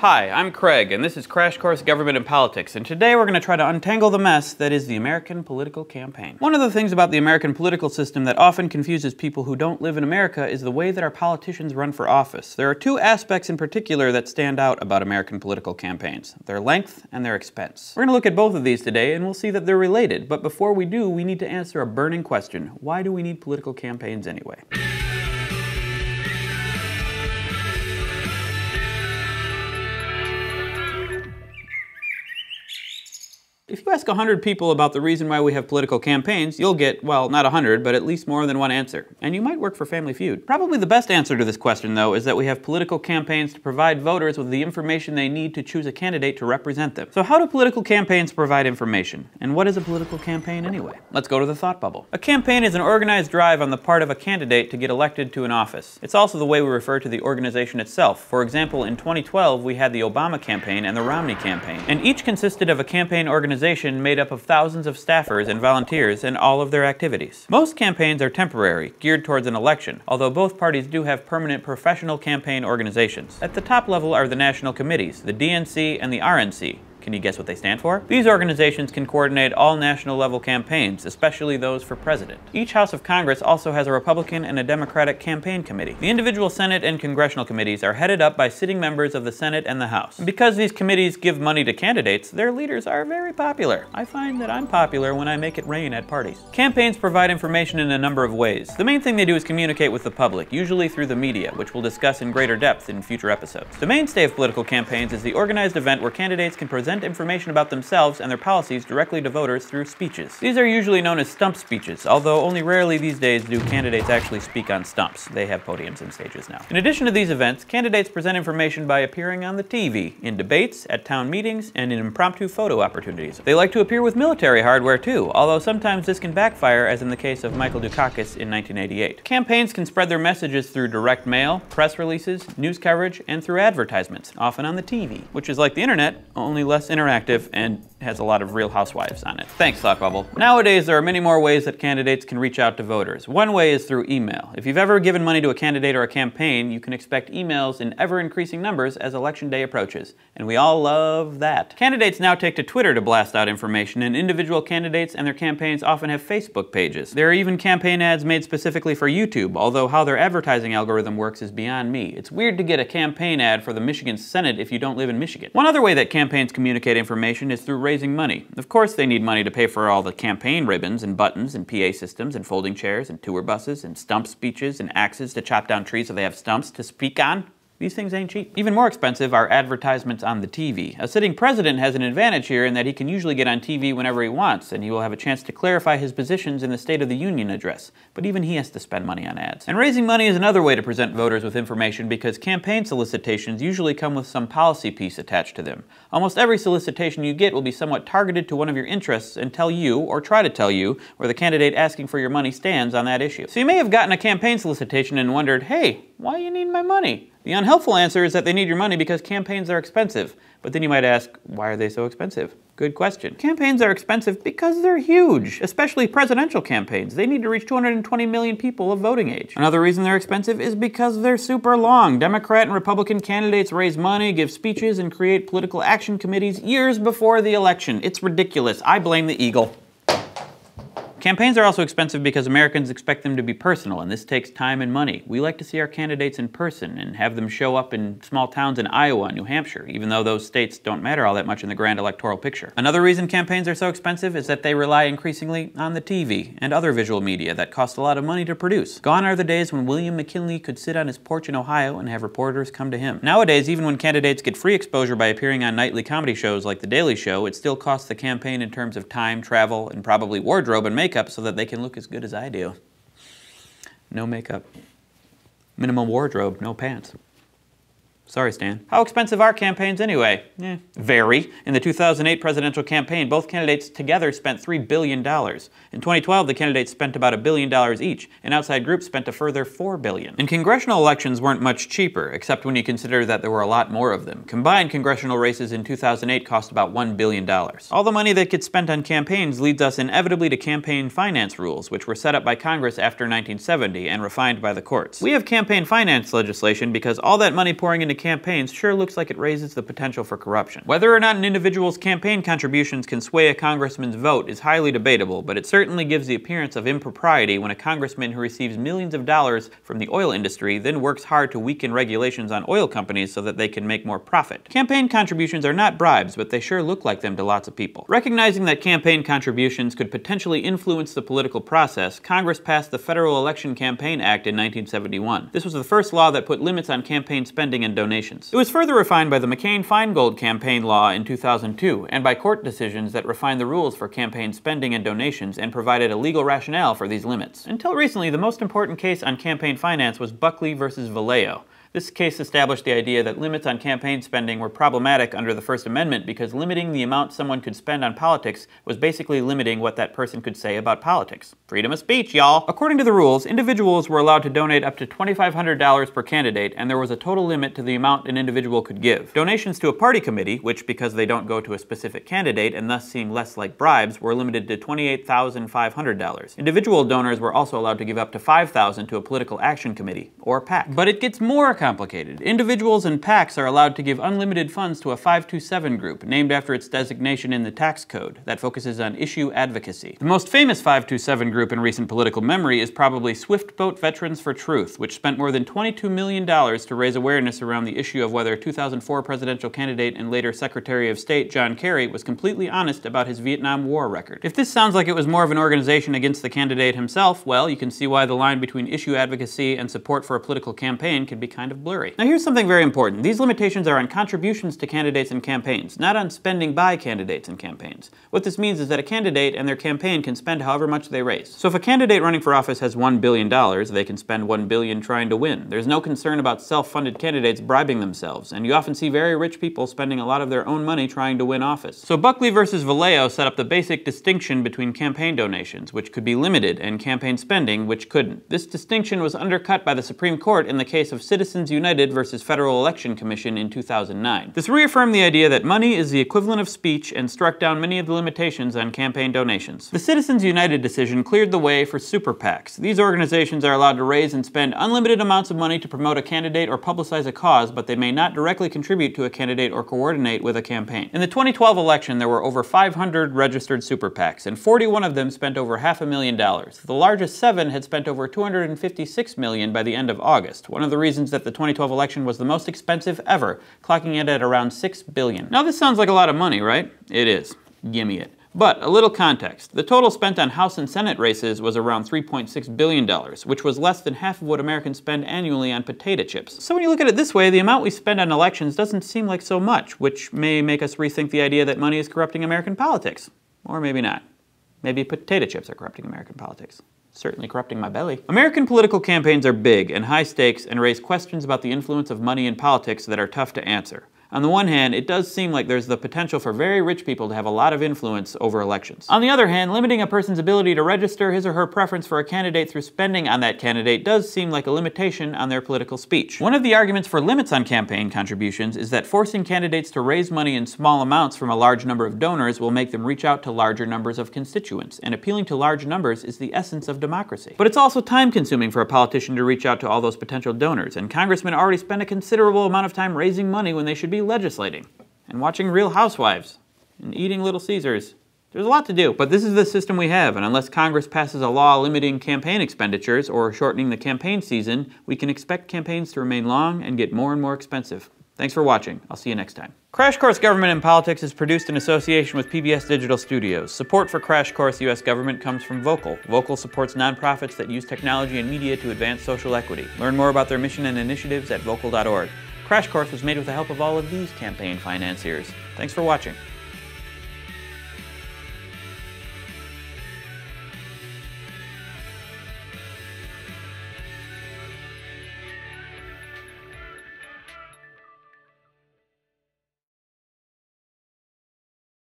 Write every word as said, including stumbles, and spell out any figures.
Hi, I'm Craig, and this is Crash Course Government and Politics, and today we're going to try to untangle the mess that is the American political campaign. One of the things about the American political system that often confuses people who don't live in America is the way that our politicians run for office. There are two aspects in particular that stand out about American political campaigns: their length and their expense. We're going to look at both of these today, and we'll see that they're related, but before we do, we need to answer a burning question. Why do we need political campaigns anyway? If you ask one hundred people about the reason why we have political campaigns, you'll get, well, not one hundred, but at least more than one answer. And you might work for Family Feud. Probably the best answer to this question, though, is that we have political campaigns to provide voters with the information they need to choose a candidate to represent them. So how do political campaigns provide information? And what is a political campaign anyway? Let's go to the thought bubble. A campaign is an organized drive on the part of a candidate to get elected to an office. It's also the way we refer to the organization itself. For example, in twenty twelve, we had the Obama campaign and the Romney campaign, and each consisted of a campaign organization made up of thousands of staffers and volunteers and all of their activities. Most campaigns are temporary, geared towards an election, although both parties do have permanent professional campaign organizations. At the top level are the national committees, the D N C and the R N C. Can you guess what they stand for? These organizations can coordinate all national level campaigns, especially those for president. Each House of Congress also has a Republican and a Democratic campaign committee. The individual Senate and congressional committees are headed up by sitting members of the Senate and the House. And because these committees give money to candidates, their leaders are very popular. I find that I'm popular when I make it rain at parties. Campaigns provide information in a number of ways. The main thing they do is communicate with the public, usually through the media, which we'll discuss in greater depth in future episodes. The mainstay of political campaigns is the organized event where candidates can present information about themselves and their policies directly to voters through speeches. These are usually known as stump speeches, although only rarely these days do candidates actually speak on stumps. They have podiums and stages now. In addition to these events, candidates present information by appearing on the T V, in debates, at town meetings, and in impromptu photo opportunities. They like to appear with military hardware too, although sometimes this can backfire, as in the case of Michael Dukakis in nineteen eighty-eight. Campaigns can spread their messages through direct mail, press releases, news coverage, and through advertisements, often on the T V, which is like the internet, only less interactive and has a lot of Real Housewives on it. Thanks, Thought Bubble. Nowadays, there are many more ways that candidates can reach out to voters. One way is through email. If you've ever given money to a candidate or a campaign, you can expect emails in ever-increasing numbers as election day approaches, and we all love that. Candidates now take to Twitter to blast out information, and individual candidates and their campaigns often have Facebook pages. There are even campaign ads made specifically for YouTube, although how their advertising algorithm works is beyond me. It's weird to get a campaign ad for the Michigan Senate if you don't live in Michigan. One other way that campaigns communicate information is through raising money. Of course they need money to pay for all the campaign ribbons and buttons and P A systems and folding chairs and tour buses and stump speeches and axes to chop down trees so they have stumps to speak on. These things ain't cheap. Even more expensive are advertisements on the T V. A sitting president has an advantage here in that he can usually get on T V whenever he wants, and he will have a chance to clarify his positions in the State of the Union address. But even he has to spend money on ads. And raising money is another way to present voters with information, because campaign solicitations usually come with some policy piece attached to them. Almost every solicitation you get will be somewhat targeted to one of your interests and tell you, or try to tell you, where the candidate asking for your money stands on that issue. So you may have gotten a campaign solicitation and wondered, hey, why do you need my money? The unhelpful answer is that they need your money because campaigns are expensive. But then you might ask, why are they so expensive? Good question. Campaigns are expensive because they're huge, especially presidential campaigns. They need to reach two hundred twenty million people of voting age. Another reason they're expensive is because they're super long. Democrat and Republican candidates raise money, give speeches, and create political action committees years before the election. It's ridiculous. I blame the eagle. Campaigns are also expensive because Americans expect them to be personal, and this takes time and money. We like to see our candidates in person and have them show up in small towns in Iowa and New Hampshire, even though those states don't matter all that much in the grand electoral picture. Another reason campaigns are so expensive is that they rely increasingly on the T V and other visual media that cost a lot of money to produce. Gone are the days when William McKinley could sit on his porch in Ohio and have reporters come to him. Nowadays, even when candidates get free exposure by appearing on nightly comedy shows like The Daily Show, it still costs the campaign in terms of time, travel, and probably wardrobe and makeup. Makeup so that they can look as good as I do. No makeup. Minimal wardrobe, no pants. Sorry, Stan. How expensive are campaigns anyway? Eh, very. In the two thousand eight presidential campaign, both candidates together spent three billion dollars. In twenty twelve, the candidates spent about a billion dollars each, and outside groups spent a further four billion dollars. And congressional elections weren't much cheaper, except when you consider that there were a lot more of them. Combined congressional races in two thousand eight cost about one billion dollars. All the money that gets spent on campaigns leads us inevitably to campaign finance rules, which were set up by Congress after nineteen seventy and refined by the courts. We have campaign finance legislation because all that money pouring into campaigns sure looks like it raises the potential for corruption. Whether or not an individual's campaign contributions can sway a congressman's vote is highly debatable, but it certainly gives the appearance of impropriety when a congressman who receives millions of dollars from the oil industry then works hard to weaken regulations on oil companies so that they can make more profit. Campaign contributions are not bribes, but they sure look like them to lots of people. Recognizing that campaign contributions could potentially influence the political process, Congress passed the Federal Election Campaign Act in nineteen seventy-one. This was the first law that put limits on campaign spending and donations. It was further refined by the McCain-Feingold campaign law in two thousand two, and by court decisions that refined the rules for campaign spending and donations and provided a legal rationale for these limits. Until recently, the most important case on campaign finance was Buckley v. Valeo. This case established the idea that limits on campaign spending were problematic under the First Amendment because limiting the amount someone could spend on politics was basically limiting what that person could say about politics. Freedom of speech, y'all! According to the rules, individuals were allowed to donate up to twenty-five hundred dollars per candidate, and there was a total limit to the amount an individual could give. Donations to a party committee, which because they don't go to a specific candidate and thus seem less like bribes, were limited to twenty-eight thousand five hundred dollars. Individual donors were also allowed to give up to five thousand dollars to a political action committee, or PAC. But it gets more complicated. Individuals and PACs are allowed to give unlimited funds to a five two seven group, named after its designation in the tax code, that focuses on issue advocacy. The most famous five two seven group in recent political memory is probably Swift Boat Veterans for Truth, which spent more than twenty-two million dollars to raise awareness around the issue of whether two thousand four presidential candidate and later Secretary of State John Kerry was completely honest about his Vietnam War record. If this sounds like it was more of an organization against the candidate himself, well, you can see why the line between issue advocacy and support for a political campaign can be kind of blurry. Now here's something very important. These limitations are on contributions to candidates and campaigns, not on spending by candidates and campaigns. What this means is that a candidate and their campaign can spend however much they raise. So if a candidate running for office has one billion dollars, they can spend one billion dollars trying to win. There's no concern about self-funded candidates bribing themselves, and you often see very rich people spending a lot of their own money trying to win office. So Buckley versus Valeo set up the basic distinction between campaign donations, which could be limited, and campaign spending, which couldn't. This distinction was undercut by the Supreme Court in the case of Citizens United v. Federal Election Commission in two thousand nine. This reaffirmed the idea that money is the equivalent of speech and struck down many of the limitations on campaign donations. The Citizens United decision cleared the way for Super PACs. These organizations are allowed to raise and spend unlimited amounts of money to promote a candidate or publicize a cause, but they may not directly contribute to a candidate or coordinate with a campaign. In the twenty twelve election, there were over five hundred registered Super PACs, and forty-one of them spent over half a million dollars. The largest seven had spent over two hundred fifty-six million dollars by the end of August, one of the reasons that the twenty twelve election was the most expensive ever, clocking in at around six billion dollars. Now this sounds like a lot of money, right? It is. Gimme it. But a little context. The total spent on House and Senate races was around three point six billion dollars, which was less than half of what Americans spend annually on potato chips. So when you look at it this way, the amount we spend on elections doesn't seem like so much, which may make us rethink the idea that money is corrupting American politics. Or maybe not. Maybe potato chips are corrupting American politics. Certainly corrupting my belly. American political campaigns are big and high stakes and raise questions about the influence of money in politics that are tough to answer. On the one hand, it does seem like there's the potential for very rich people to have a lot of influence over elections. On the other hand, limiting a person's ability to register his or her preference for a candidate through spending on that candidate does seem like a limitation on their political speech. One of the arguments for limits on campaign contributions is that forcing candidates to raise money in small amounts from a large number of donors will make them reach out to larger numbers of constituents, and appealing to large numbers is the essence of democracy. But it's also time-consuming for a politician to reach out to all those potential donors, and congressmen already spend a considerable amount of time raising money when they should be legislating, and watching Real Housewives, and eating Little Caesars. There's a lot to do, but this is the system we have, and unless Congress passes a law limiting campaign expenditures or shortening the campaign season, we can expect campaigns to remain long and get more and more expensive. Thanks for watching. I'll see you next time. Crash Course Government and Politics is produced in association with P B S Digital Studios. Support for Crash Course U S Government comes from Vocal. Vocal supports nonprofits that use technology and media to advance social equity. Learn more about their mission and initiatives at vocal dot org. Crash Course was made with the help of all of these campaign financiers. Thanks for watching.